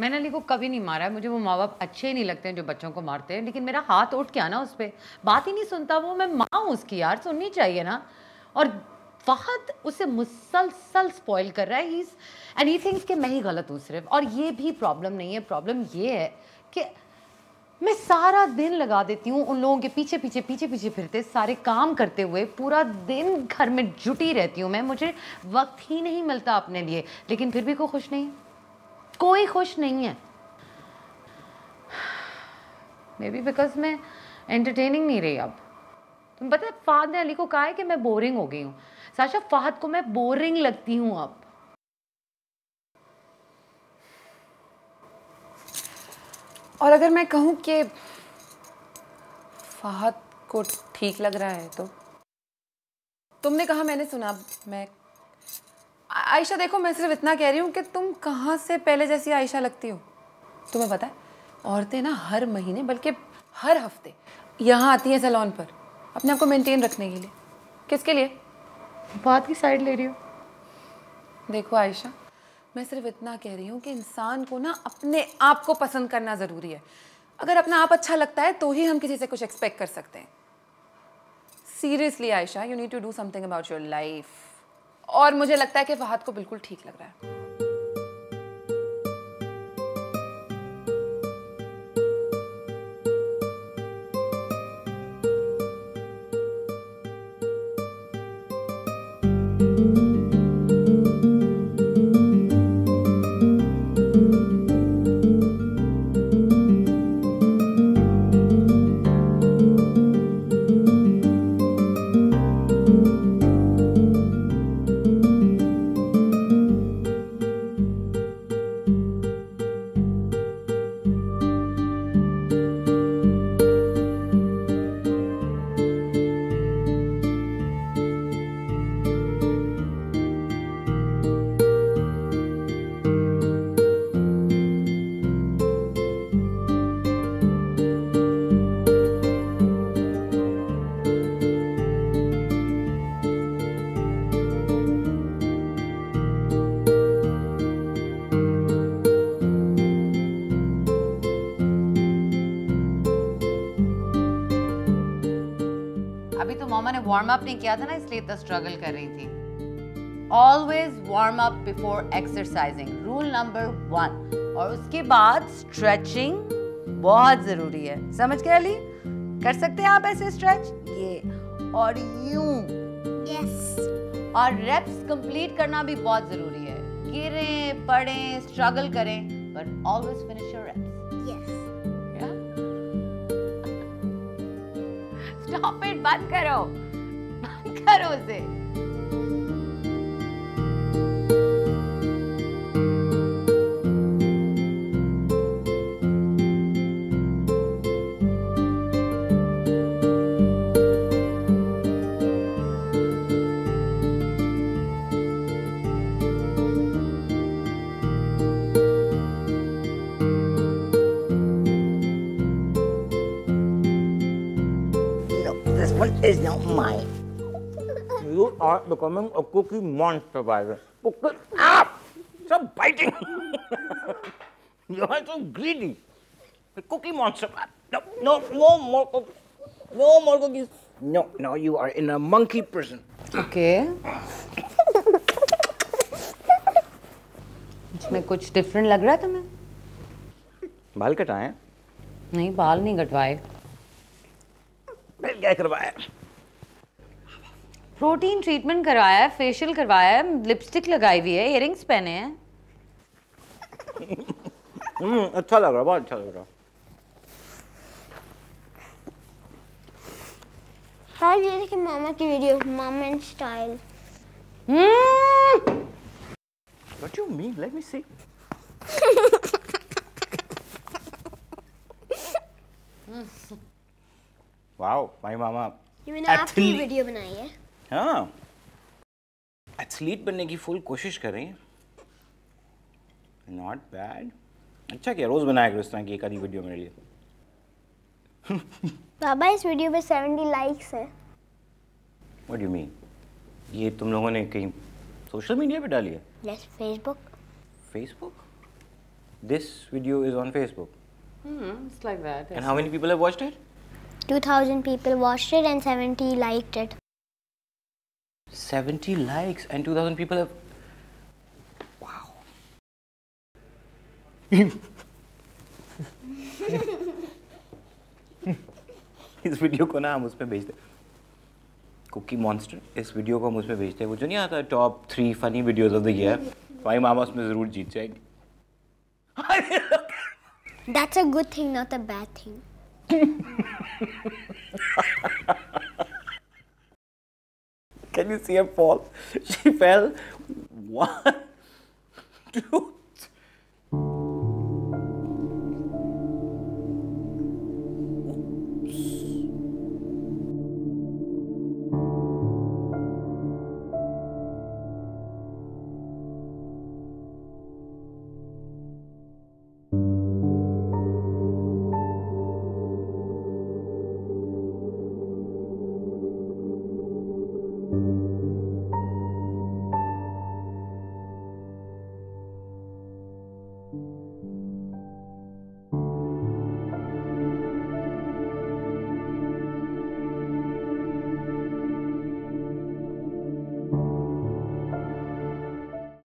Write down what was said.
मैंने अली को कभी नहीं मारा है, मुझे वो माँ बाप अच्छे ही नहीं लगते हैं जो बच्चों को मारते हैं, लेकिन मेरा हाथ उठ के आना उस पर, बात ही नहीं सुनता वो, मैं माँ हूँ उसकी यार, सुननी चाहिए ना। और फहद उसे मुसलसल स्पॉइल कर रहा है, ही एंड ही थिंक्स कि मैं ही गलत हूँ सिर्फ। और ये भी प्रॉब्लम नहीं है, प्रॉब्लम ये है कि मैं सारा दिन लगा देती हूँ उन लोगों के पीछे पीछे पीछे पीछे फिरते, सारे काम करते हुए, पूरा दिन घर में जुटी रहती हूँ मैं, मुझे वक्त ही नहीं मिलता अपने लिए, लेकिन फिर भी कोई खुश नहीं, कोई खुश नहीं है। मे बी बिकॉज मैं एंटरटेनिंग नहीं रही अब। तुम पता है फहद ने अली को कहा है कि मैं बोरिंग हो गई हूँ। साशा, फहद को मैं बोरिंग लगती हूँ अब। और अगर मैं कहूँ कि फहद को ठीक लग रहा है तो तुमने कहा मैंने सुना। मैं आयशा, देखो मैं सिर्फ इतना कह रही हूँ कि तुम कहाँ से पहले जैसी आयशा लगती हो। तुम्हें पता है औरतें ना हर महीने बल्कि हर हफ्ते यहाँ आती हैं सैलून पर अपने आप को मेंटेन रखने के लिए। किसके लिए? बात की साइड ले रही हो। देखो आयशा, मैं सिर्फ इतना कह रही हूँ कि इंसान को ना अपने आप को पसंद करना ज़रूरी है। अगर अपना आप अच्छा लगता है तो ही हम किसी से कुछ एक्सपेक्ट कर सकते हैं। Seriously Ayesha, you need to do something about your life. और मुझे लगता है कि फहद को बिल्कुल ठीक लग रहा है। मैंने वार्म अप नहीं किया था ना, इसलिए इतना स्ट्रगल कर रही थी। Always warm up before exercising, rule number 1। और उसके बाद स्ट्रेचिंग बहुत जरूरी है, समझ गए अली? कर सकते हैं आप ऐसे स्ट्रेच, ये और यूं, यस। और रेप्स कंप्लीट करना भी बहुत जरूरी है। गिरें, पड़ें, स्ट्रगल करें, but always finish your reps, yes. Stop it, बंद करो उसे। Is not mine. You are becoming a cookie monster, Byron. Cookie, ah! Stop biting. You are so greedy. The cookie monster. No, no, no more cookies. No more cookies. No, no, you are in a monkey prison. Okay. इसमें कुछ different लग रहा है तुम्हें? बाल कटाएं? नहीं, बाल नहीं कटवाए। क्या करवाया? प्रोटीन ट्रीटमेंट करवाया है, फेशियल करवाया है, लिपस्टिक लगाई हुई है, इयररिंग्स पहने हैं। अच्छा लग रहा, बहुत अच्छा लग रहा। हाँ, ये देखिए मामा की वीडियो, मामा and style. What you mean? Let me see. Wow, my मामा ये मैंने आपकी वीडियो बनाई है। हाँ, एथलीट बनने की फुल कोशिश कर रही है। नॉट बैड, अच्छा क्या रोज बनाया करो इस तरह की एक आधी वीडियो मेरे लिए। बाबा इस वीडियो पे 70 लाइक्स है। What do you mean? ये तुम लोगों ने कहीं सोशल मीडिया पे डाली है? Yes, Facebook. Facebook? this video is on Facebook. It's like that. And how many people have watched it? 2,000 people watched it and 70 liked it. 70 likes and 2,000 people have... Wow. इस video को ना हम उसमें भेज दें, कुकी मॉन्स्टर, इस video को हम उसमें भेजते हैं, वो जो नहीं आता top 3 funny videos of the year, भाई मामा उसमें जरूर जीत जाएंगे. That's a good thing, not a bad thing. Can you see her fall? She fell 1, 2.